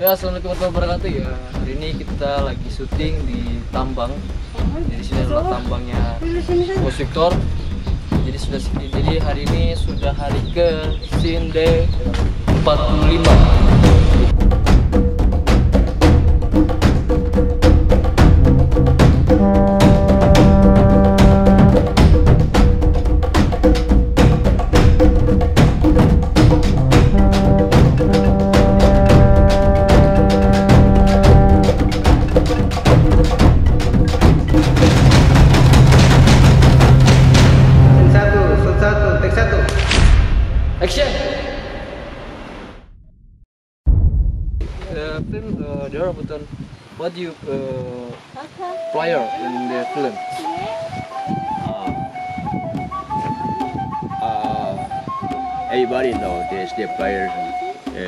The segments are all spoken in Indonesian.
Ya, assalamualaikum warahmatullahi wabarakatuh. Ya, hari ini kita lagi syuting di tambang. Jadi sini adalah tambangnya Posiktor. Jadi hari ini sudah hari ke Sinde 45. Dorobotan, what do you player in the film? Everybody know there's the player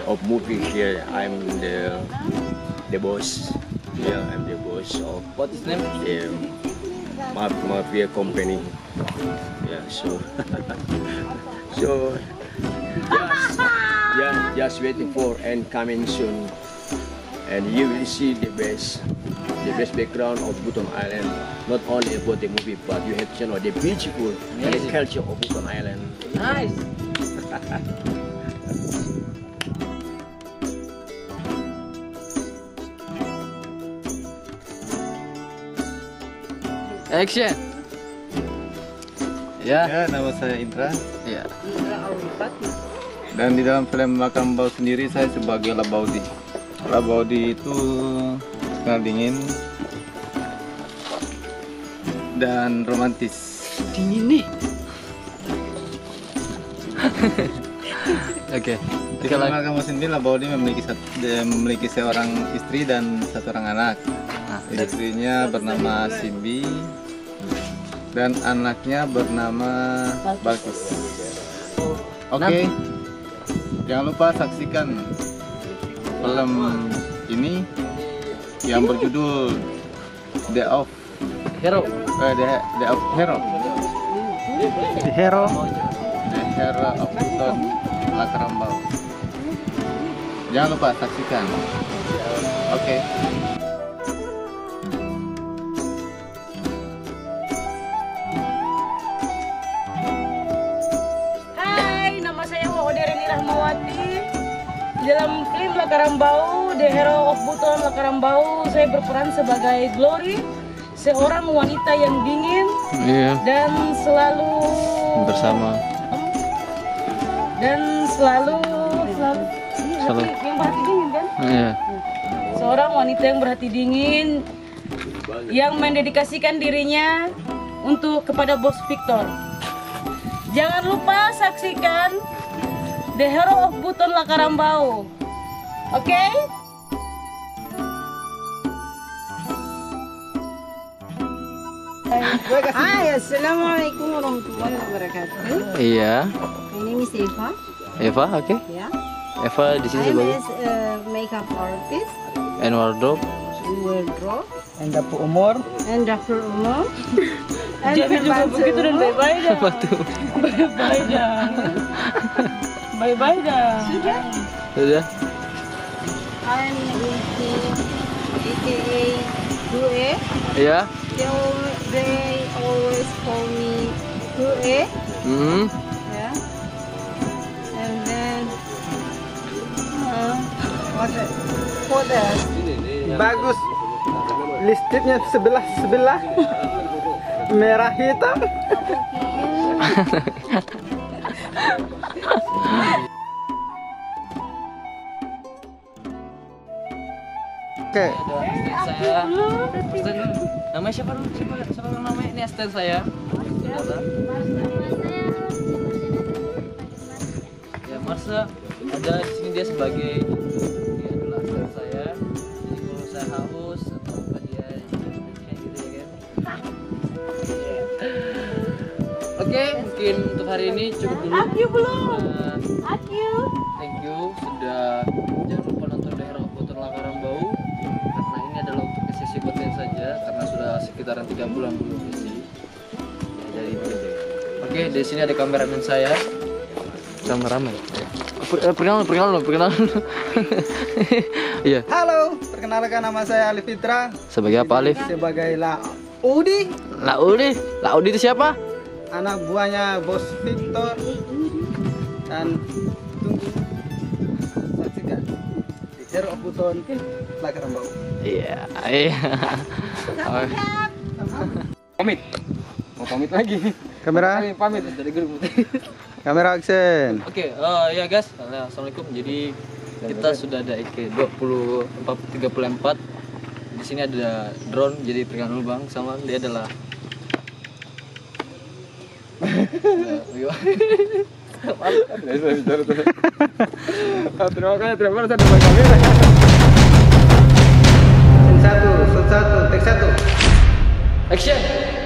of movie here. I'm the boss. Yeah, I'm the boss of what's his name? Mafia company. Yeah, so so just waiting for and coming soon. And you will see the best background of Buton Island. Not only about the movie, but you have to know the beautiful and the culture of Buton Island. Nice. Action. Ya, nama saya Indra. Ya. Indra Awipati. Dan di dalam film Lakarambau sendiri saya sebagai La Baudi. La Baudi itu kenal dingin dan romantis. Dingin nih. Oke. Jika kamu sendiri, La Baudi memiliki seorang istri dan satu orang anak. Istrinya bernama Simbi dan anaknya bernama Balkis. Oke. Jangan lupa saksikan film ini yang berjudul The Hero of Buton, Lakarambau. Jangan lupa saksikan. Oke. Hai, nama saya Wahudari Rahmawati. Dalam film Lakarambau, The Hero of Buton Lakarambau, saya berperan sebagai Glory, seorang wanita yang dingin dan selalu bersama dan selalu yang berhati dingin kan? Iya. Seorang wanita yang berhati dingin yang mendedikasikan dirinya untuk kepada Posiktor. Jangan lupa saksikan The Hero of Buton Lakarambau. Oke? Hai, assalamualaikum warahmatullahi wabarakatuh. Iya. My name is Eva. Eva, oke? Ya. Eva di sini sebagai makeup artist. And wardrobe. And dapur umur. Jadi juga begitu dan bye-bye dah. Bye-bye dah. Sudah. I'm Udi, aka Due. Iya. They always call me Due. Hmm. Ya. And then, what the? Bagus. Listipnya sebelah merah hitam. Oke. Saya. Namanya siapa? Siapa namanya? Ini asisten saya. Ya, Marsa. Ada di sini dia sebagai dia adalah asisten saya. Jadi kalau saya haus atau apa dia kayak gitu ya kan. Oke, mungkin untuk hari ini cukup dulu. Aku belum. Thank you sudah. Jangan lupa nonton The Hero of Buton Lakarambau. Karena sudah sekitaran 3 bulan belum diisi. Ya, jadi oke, di sini ada kameramen saya. Kameramen. Oke. Perkenalan. Iya. Halo, perkenalkan nama saya Alif Fitra. Sebagai apa Alif? Sebagai La Udi. La Udi? La Udi itu siapa? Anak buahnya Bos Victor. Dan tunggu saksikan The Hero of Buton, Lakarambau. Iya. Pamit. Mau pamit lagi. Kamera. Pamit dari grup. Kamera action. Oke, ya guys. Assalamualaikum. Jadi kita sudah ada IK 2434. Di sini ada drone. Jadi perkenalkan dulu Bang, sama dia adalah terima kasih terima kamera. Satu, action.